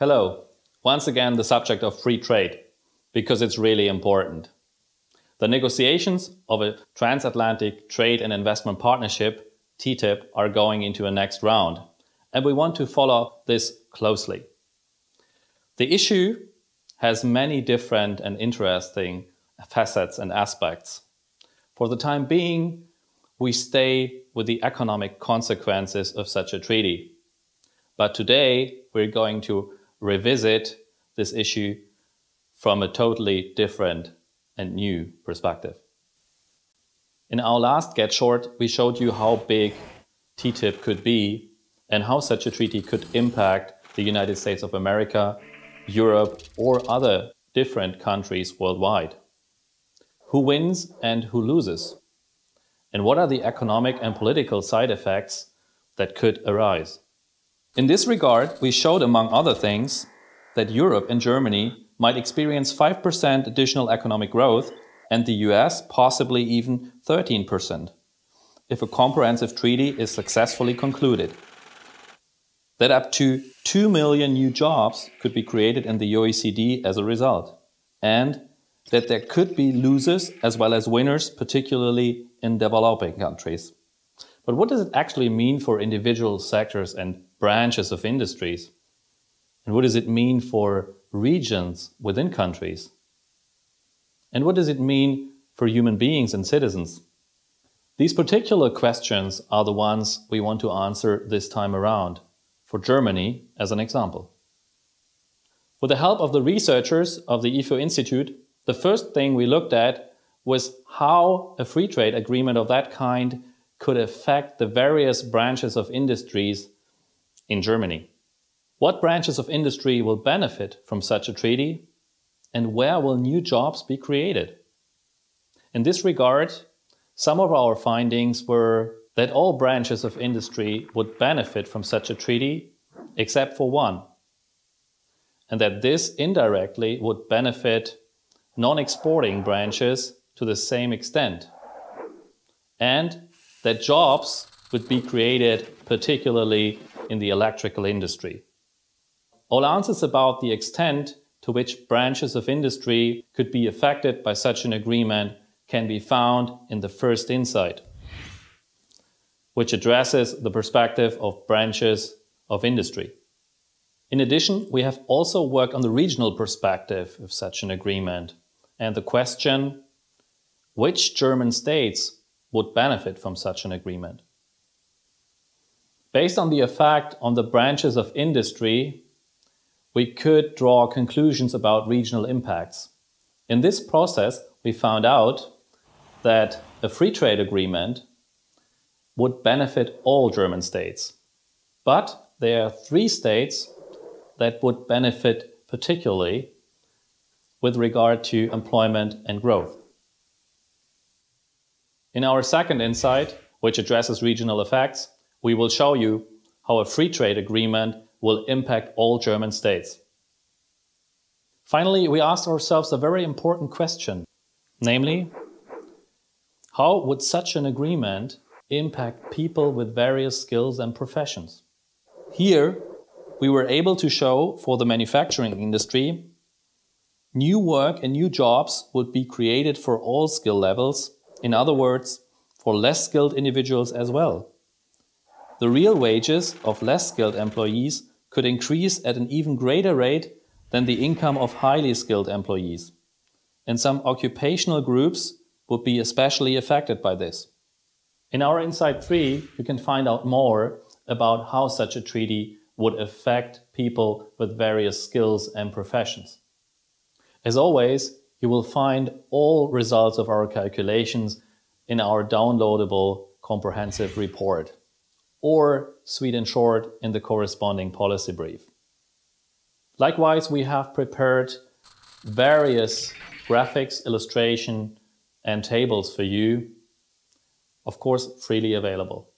Hello, once again the subject of free trade, because it's really important. The negotiations of a Transatlantic Trade and Investment Partnership, TTIP, are going into a next round, and we want to follow this closely. The issue has many different and interesting facets and aspects. For the time being, we stay with the economic consequences of such a treaty. But today, we're going to revisit this issue from a totally different and new perspective. In our last Get Short, we showed you how big TTIP could be and how such a treaty could impact the United States of America, Europe, or other different countries worldwide. Who wins and who loses? And what are the economic and political side effects that could arise? In this regard, we showed, among other things, that Europe and Germany might experience 5% additional economic growth and the US possibly even 13% if a comprehensive treaty is successfully concluded. That up to 2 million new jobs could be created in the OECD as a result, and that there could be losers as well as winners, particularly in developing countries. But what does it actually mean for individual sectors and branches of industries? And what does it mean for regions within countries? And what does it mean for human beings and citizens? These particular questions are the ones we want to answer this time around, for Germany as an example. With the help of the researchers of the IFO Institute, the first thing we looked at was how a free trade agreement of that kind could affect the various branches of industries in Germany. What branches of industry will benefit from such a treaty, and where will new jobs be created? In this regard, some of our findings were that all branches of industry would benefit from such a treaty, except for one, and that this indirectly would benefit non-exporting branches to the same extent, and that jobs would be created, particularly in the electrical industry. All answers about the extent to which branches of industry could be affected by such an agreement can be found in the first insight, which addresses the perspective of branches of industry. In addition, we have also worked on the regional perspective of such an agreement and the question, which German states would benefit from such an agreement. Based on the effect on the branches of industry, we could draw conclusions about regional impacts. In this process, we found out that a free trade agreement would benefit all German states. But there are three states that would benefit particularly with regard to employment and growth. In our second insight, which addresses regional effects, we will show you how a free trade agreement will impact all German states. Finally, we asked ourselves a very important question, namely, how would such an agreement impact people with various skills and professions? Here, we were able to show for the manufacturing industry, new work and new jobs would be created for all skill levels. In other words, for less skilled individuals as well. The real wages of less skilled employees could increase at an even greater rate than the income of highly skilled employees. And some occupational groups would be especially affected by this. In our Insight 3, you can find out more about how such a treaty would affect people with various skills and professions. As always, you will find all results of our calculations in our downloadable comprehensive report, or Sweden Short in the corresponding policy brief. Likewise, we have prepared various graphics, illustration, and tables for you, of course, freely available.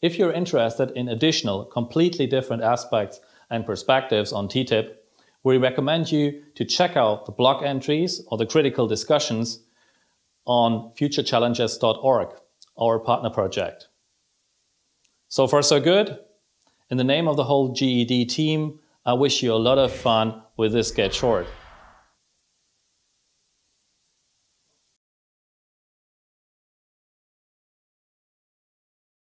If you're interested in additional, completely different aspects and perspectives on TTIP, we recommend you to check out the blog entries or the critical discussions on futurechallenges.org, our partner project. So far, so good. In the name of the whole GED team, I wish you a lot of fun with this Get Short.